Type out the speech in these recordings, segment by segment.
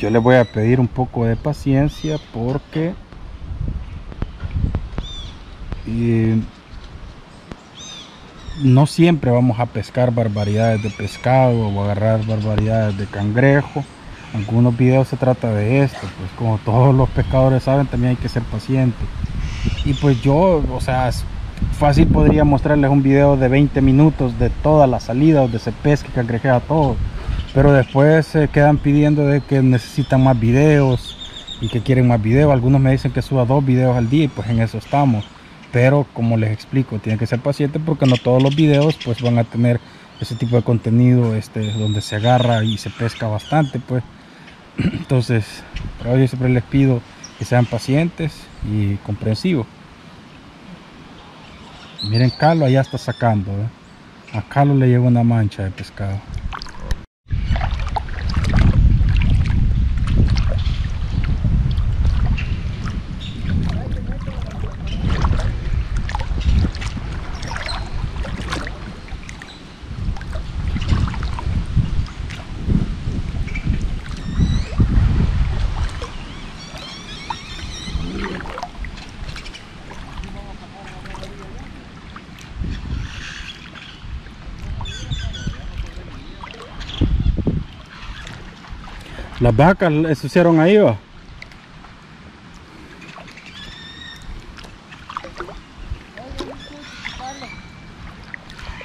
Yo les voy a pedir un poco de paciencia porque no siempre vamos a pescar barbaridades de pescado o agarrar barbaridades de cangrejo. En algunos videos se trata de esto, pues como todos los pescadores saben, también hay que ser pacientes. Y pues yo, o sea, fácil podría mostrarles un video de 20 minutos de todas las salidas donde se pesca y cangrejea todo, pero después se quedan pidiendo de que necesitan más videos y que quieren más videos. Algunos me dicen que suba 2 videos al día y pues en eso estamos, pero como les explico, tienen que ser pacientes porque no todos los videos pues van a tener ese tipo de contenido donde se agarra y se pesca bastante, pues. Entonces, pero yo siempre les pido que sean pacientes y comprensivos. Miren, Calo allá está sacando, ¿eh? A Calo le llegó una mancha de pescado. Las vacas ensuciaron ahí, va.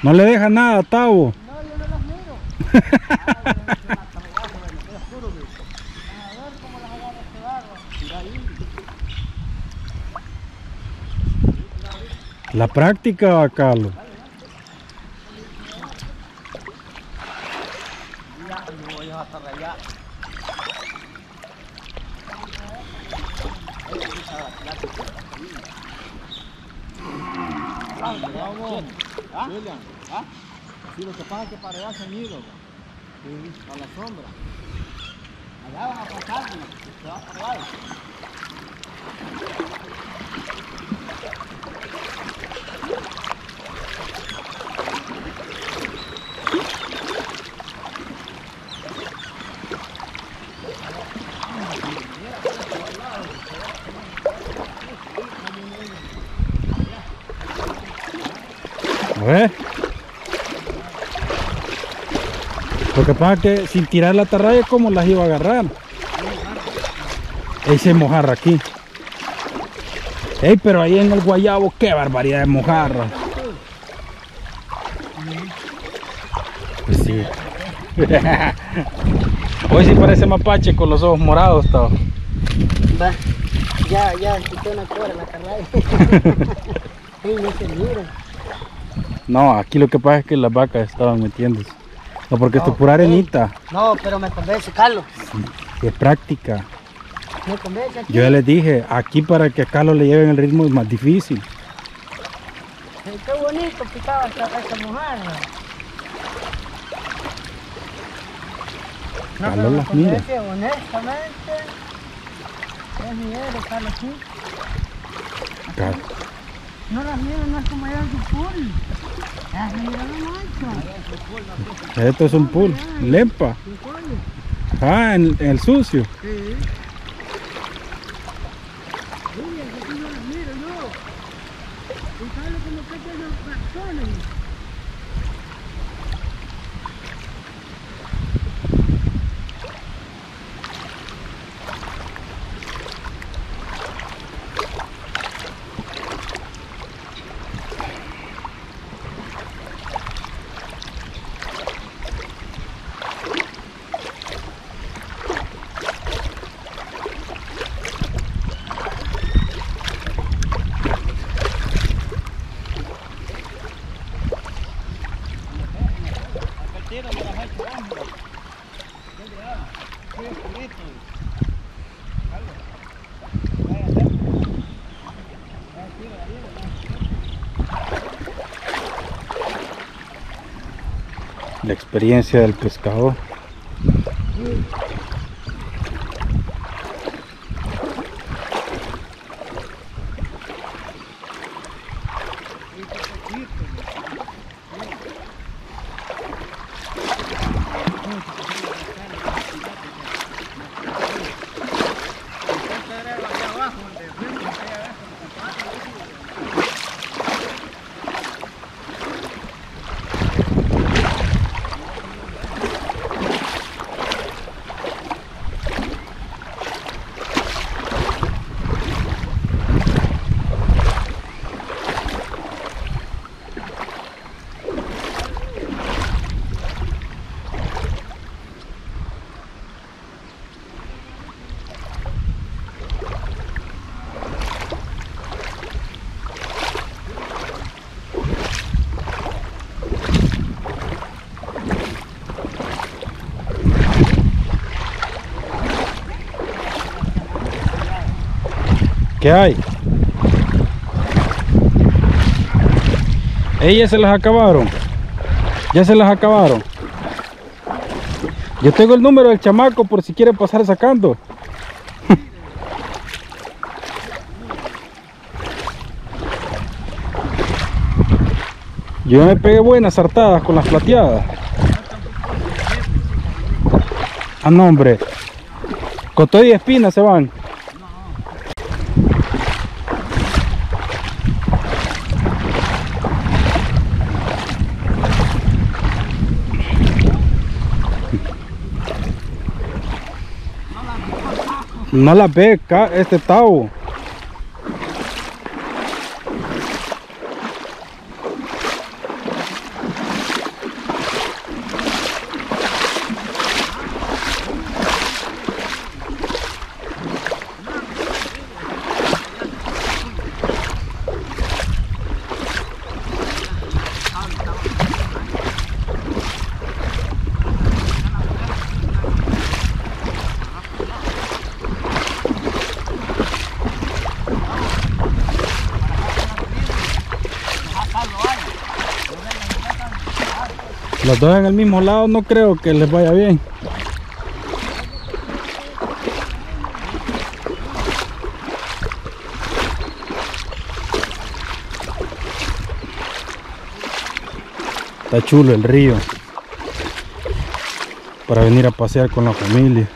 No le deja nada, Tavo. No, yo no las miro. A ver cómo las agarra este barro. La práctica, va, Carlos. Sí, lo que pasa es que para allá se han ido, a la sombra. Allá van a pasar, se va a parar. Lo que pasa es que sin tirar la atarraya, ¿cómo las iba a agarrar? Ahí se mojarra aquí. Ey, pero ahí en el guayabo, qué barbaridad de mojarra. Pues sí. Hoy sí parece mapache con los ojos morados, Tavo. Va, ya, quité una cobra la atarraya. Ey, no se mira. No, aquí lo que pasa es que las vacas estaban metiéndose. No, porque esto es pura arenita. No, pero me convence, Carlos. Sí, es práctica. Me convence aquí. Yo ya les dije, aquí para que a Carlos le lleven el ritmo es más difícil. Qué bonito picaba esta mujer. No, Carlos, las mira. Honestamente, es miedo, Carlos, sí. Claro. No las miro, no es como allá en su pool. Las miro no. Esto es un pool, lempa. Ah, en el sucio. Sí. Aquí no las miro yo. Y Calo como que tiene razones. La experiencia del pescador. ¿Qué hay? Ellas se las acabaron. Ya se las acabaron. Yo tengo el número del chamaco por si quiere pasar sacando. Yo me pegué buenas hartadas con las plateadas. Ah, no, hombre. Con todo y espinas se van. No la ve este Tavo. Los dos en el mismo lado, no creo que les vaya bien. Está chulo el río para venir a pasear con la familia.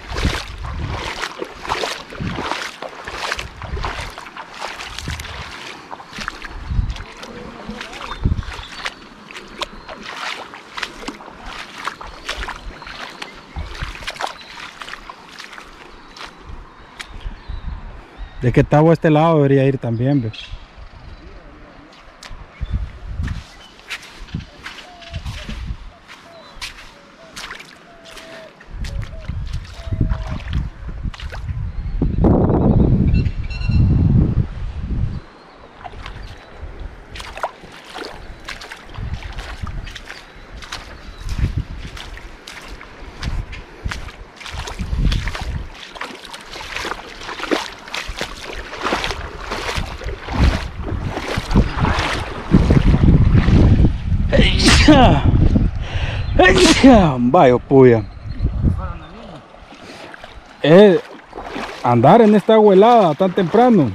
Es que Tavo a este lado debería ir también, ¿ves? Vaya puya. Andar en esta agua helada tan temprano.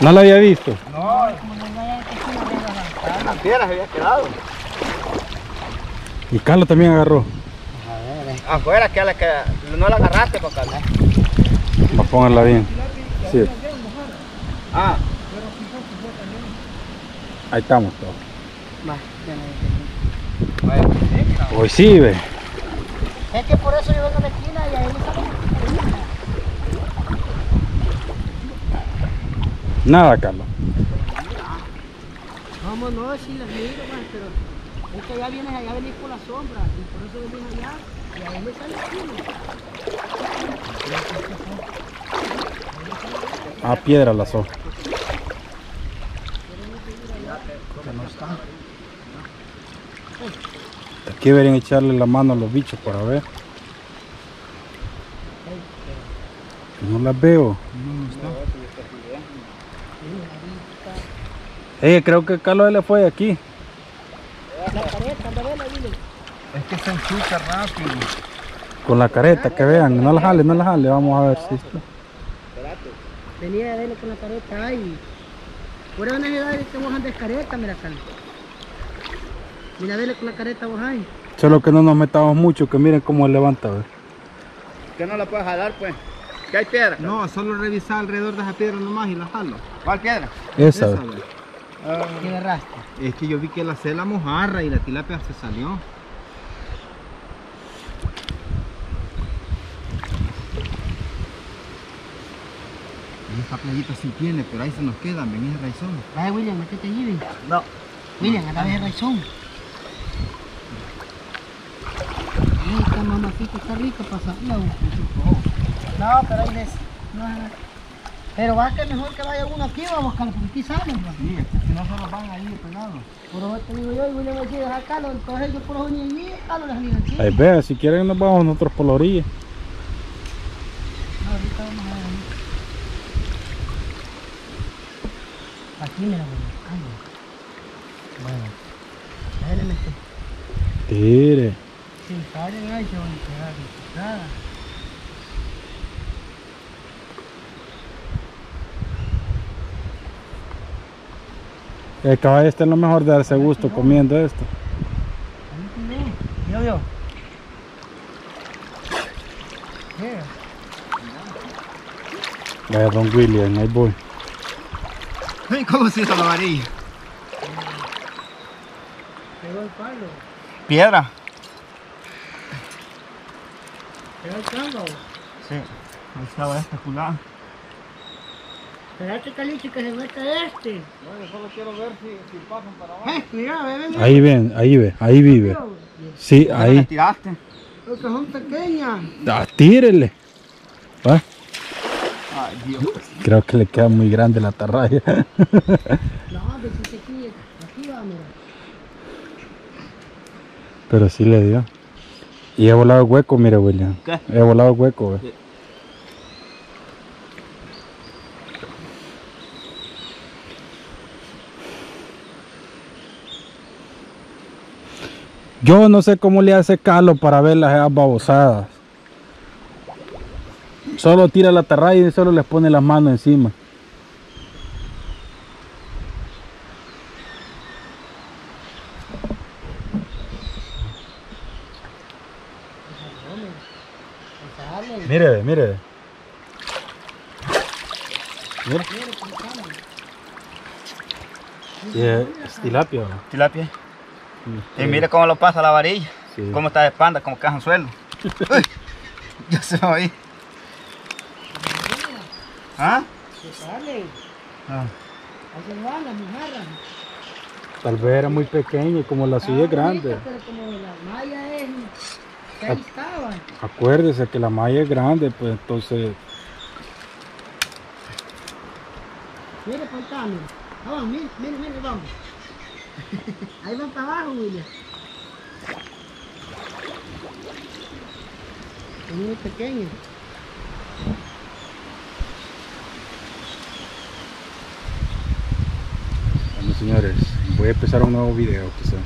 No la había visto. Piedra se había quedado. Y Calo también agarró. A ver. Afuera que, no la agarraste con Calo. Va a ponerla bien. Sí. Ah. Ahí estamos todos. Hoy sí, ve. Es que por eso yo vengo a la esquina y ahí no salgo. Nada, Calo. Vamos, no, sí las miro, man, pero es que allá vienes, allá venís por la sombra y por eso venís allá y ahí me sale el culo. Ah, piedra la sombra. Aquí deberían echarle la mano a los bichos para ver. No las veo. No está. Creo que Calo le fue de aquí. La careta, la dile. Es que se enchuca rápido. Con la careta, que vean, no la jale, no la jale, vamos a ver si está. Espérate. Venía a verle con la careta ahí. Por una edad que vos andes careta, mira, Calo. Mira, verle con la careta vos ahí. Solo que no nos metamos mucho, que miren cómo levanta, a ver. ¿Que no la puedes jalar, pues? ¿Que hay piedra? Calo. No, solo revisar alrededor de esa piedra nomás y la jalo. ¿Cuál piedra? Esa. ¿Qué le arrastra? Es que yo vi que la cela mojarra y la tilapia se salió. Esta playita sí tiene, pero ahí se nos quedan. Vení a raizón. Vaya, William, métete allí, ven. No. William, andá a raizón. Esta mamacita está rica para salir a buscar. No, pero ahí les... Pero va que mejor que vaya uno aquí, vamos a buscar, porque aquí salen. Sí, si no se los van a ir pegados. Por eso te digo yo, y William va a decir, deja Calo, entonces yo por los uñas y mí, Calo les liga aquí. Ahí vea, si quieren nos vamos nosotros por la orilla. No, ahorita vamos a ver. Aquí mira, William. Bueno, déjenme este. Tire. Si salen ahí se van a quedar nada. El caballo está en lo mejor de darse gusto comiendo esto. Yo. Vaya don William, ahí voy. ¿Cómo se hizo la varilla? Pegó el palo. ¿Piedra? ¿Pegó el palo? Sí, ahí estaba esta culada. Espérate, Caliche, que se meta este. Bueno, yo solo quiero ver si pasan para abajo. Cuidado, ve. Ahí vive. Sí, ahí. ¿La tiraste? Porque son pequeñas. Ah, tírele. ¿Ah? Ay, Dios. Creo que le queda muy grande la atarraya. No, pero si se quiere, aquí va, mira. Pero sí le dio. Y he volado hueco, mira, William. ¿Qué? He volado hueco, ve. Sí. Yo no sé cómo le hace Calo para ver las babosadas. Solo tira la atarraya y solo les pone las manos encima. Mire, mire. Mire. Tilapia. Tilapia. Y mire cómo lo pasa la varilla, sí. Cómo está de espalda, como caja en suelo. Uy, yo se lo oí. ¿Ah? Se sale. Ah. Tal vez era muy pequeño, como la suya es grande. Pero como la malla es... ahí estaba. Acuérdese que la malla es grande, pues entonces... Mire, contame. Vamos, mire, vamos. Ahí van para abajo, William. Es muy pequeño. Bueno, señores, voy a empezar un nuevo video quizá.